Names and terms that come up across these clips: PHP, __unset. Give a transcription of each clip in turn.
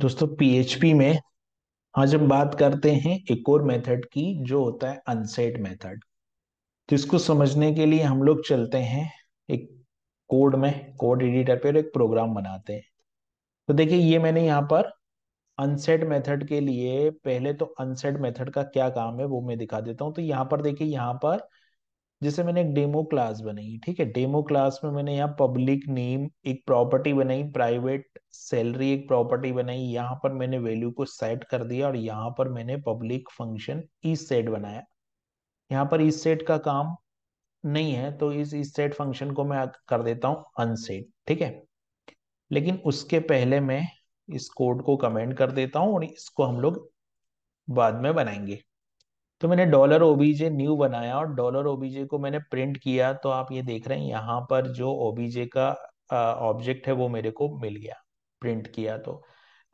दोस्तों PHP में आज हम बात करते हैं एक और मेथड की जो होता है अनसेट मेथड। जिसको समझने के लिए हम लोग चलते हैं एक कोड में, कोड एडिटर पर एक प्रोग्राम बनाते हैं। तो देखिए ये मैंने यहाँ पर अनसेट मेथड के लिए पहले तो अनसेट मेथड का क्या काम है वो मैं दिखा देता हूँ। तो यहाँ पर देखिए, यहाँ पर जैसे मैंने एक डेमो क्लास बनाई, ठीक है, डेमो क्लास में मैंने यहाँ पब्लिक नेम एक प्रॉपर्टी बनाई, प्राइवेट सैलरी एक प्रॉपर्टी बनाई, यहाँ पर मैंने वैल्यू को सेट कर दिया और यहाँ पर मैंने पब्लिक फंक्शन इस सेट बनाया। यहाँ पर इस सेट का काम नहीं है तो इस सेट फंक्शन को मैं कर देता हूँ अनसेट, ठीक है। लेकिन उसके पहले मैं इस कोड को कमेंट कर देता हूँ और इसको हम लोग बाद में बनाएंगे। तो मैंने $obj न्यू बनाया और $obj को मैंने प्रिंट किया। तो आप ये देख रहे हैं यहाँ पर जो obj का ऑब्जेक्ट है वो मेरे को मिल गया प्रिंट किया। तो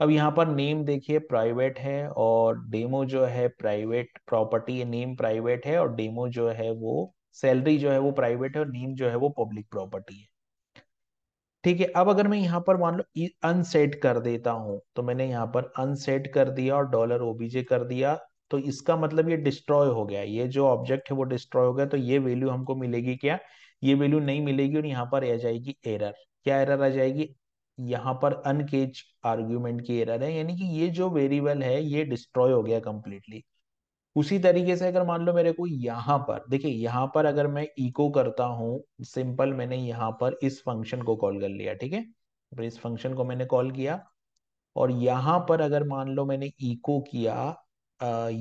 अब यहाँ पर नेम देखिए प्राइवेट है और डेमो जो है प्राइवेट प्रॉपर्टी, नेम प्राइवेट है और डेमो जो है वो सैलरी जो है वो प्राइवेट है और नेम जो है वो पब्लिक प्रॉपर्टी है, ठीक है। अब अगर मैं यहाँ पर मान लो अनसेट कर देता हूँ, तो मैंने यहाँ पर अनसेट कर दिया और $obj कर दिया, तो इसका मतलब ये डिस्ट्रॉय हो गया, ये जो ऑब्जेक्ट है वो डिस्ट्रॉय हो गया। तो ये वैल्यू हमको मिलेगी क्या? ये वैल्यू नहीं मिलेगी और यहाँ पर आ जाएगी एरर। क्या एरर आ जाएगी? यहाँ पर अनकेच आर्ग्यूमेंट की एरर है, यानी कि ये जो वेरिएबल है ये डिस्ट्रॉय हो गया कंप्लीटली। उसी तरीके से अगर मान लो मेरे को यहाँ पर देखिए, यहाँ पर अगर मैं इको करता हूँ सिंपल, मैंने यहाँ पर इस फंक्शन को कॉल कर लिया, ठीक है, इस फंक्शन को मैंने कॉल किया और यहाँ पर अगर मान लो मैंने इको किया,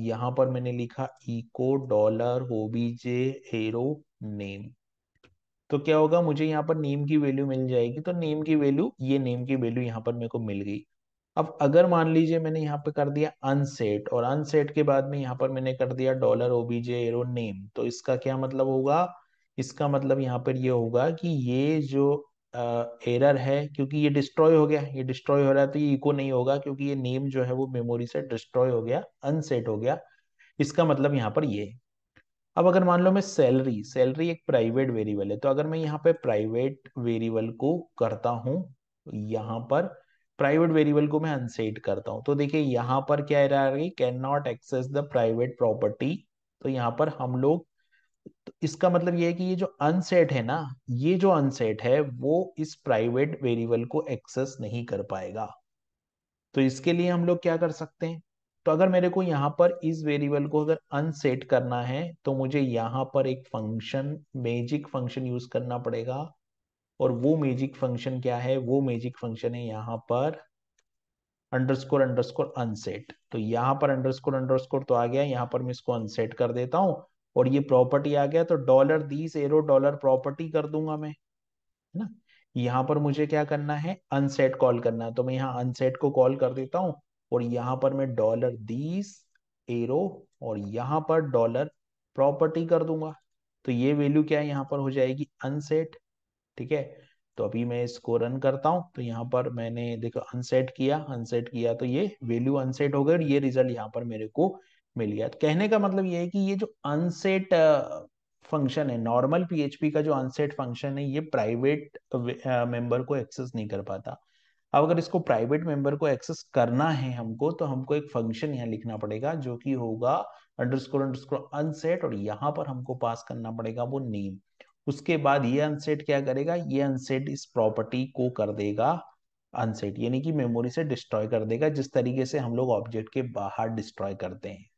यहाँ पर मैंने लिखा इको $obj एरो नेम, तो क्या होगा मुझे यहाँ पर नेम की वैल्यू मिल जाएगी। तो नेम की वैल्यू, ये नेम की वैल्यू यहाँ पर मेरे को मिल गई। अब अगर मान लीजिए मैंने यहाँ पे कर दिया अनसेट और अनसेट के बाद में यहाँ पर मैंने कर दिया $obj एरो नेम, तो इसका क्या मतलब होगा? इसका मतलब यहाँ पर ये होगा कि ये जो एरर है, क्योंकि ये डिस्ट्रॉय हो गया, ये डिस्ट्रॉय हो रहा है तो ये इको नहीं होगा क्योंकि ये नेम जो है वो मेमोरी से डिस्ट्रॉय हो गया, अनसेट हो गया। इसका मतलब यहाँ पर ये। अब अगर मान लो मैं सैलरी एक प्राइवेट वेरिएबल है, तो अगर मैं यहाँ पे प्राइवेट वेरिएबल को करता हूँ, यहाँ पर प्राइवेट वेरिएबल को मैं अनसेट करता हूँ, तो देखिये यहाँ पर क्या एरर आ गई, can not access the private property. तो यहाँ पर हम लोग, तो इसका मतलब यह है कि ये जो अनसेट है ना, ये जो अनसेट है वो इस प्राइवेट वेरिएबल को एक्सेस नहीं कर पाएगा। तो इसके लिए हम लोग क्या कर सकते हैं? तो अगर मेरे को यहाँ पर इस वेरिएबल को अगर अनसेट करना है तो मुझे यहाँ पर एक फंक्शन, मैजिक फंक्शन यूज करना पड़ेगा और वो मैजिक फंक्शन क्या है? वो मैजिक फंक्शन है यहाँ पर अंडरस्कोर अंडरस्कोर अनसेट। तो यहाँ पर अंडरस्कोर अंडरस्कोर तो आ गया, यहाँ पर मैं इसको अनसेट कर देता हूँ और ये प्रॉपर्टी आ गया, तो $this एरो डॉलर प्रॉपर्टी कर दूंगा मैं, है ना। यहाँ पर मुझे क्या करना है? अनसेट कॉल करना है, तो मैं यहाँ अनसेट को कॉल कर देता हूँ और यहाँ पर मैं $this एरो और यहाँ पर डॉलर प्रॉपर्टी कर दूंगा। तो ये वैल्यू क्या है? यहाँ पर हो जाएगी अनसेट, ठीक है। तो अभी मैं इसको रन करता हूँ, तो यहाँ पर मैंने देखो अनसेट किया तो ये वैल्यू अनसेट हो गई और ये रिजल्ट यहाँ पर मेरे को मिल गया। कहने का मतलब ये है कि ये जो अनसेट फंक्शन है, नॉर्मल पीएचपी का जो अनसेट फंक्शन है, ये प्राइवेट मेंबर को एक्सेस नहीं कर पाता। अब अगर इसको प्राइवेट मेंबर को एक्सेस करना है हमको, तो हमको एक फंक्शन यहाँ लिखना पड़ेगा जो कि होगा अंडरस्कोर अंडरस्कोर अनसेट और यहाँ पर हमको पास करना पड़ेगा वो नेम। उसके बाद ये अनसेट क्या करेगा? ये अनसेट इस प्रॉपर्टी को कर देगा अनसेट, यानी कि मेमोरी से डिस्ट्रॉय कर देगा, जिस तरीके से हम लोग ऑब्जेक्ट के बाहर डिस्ट्रॉय करते हैं।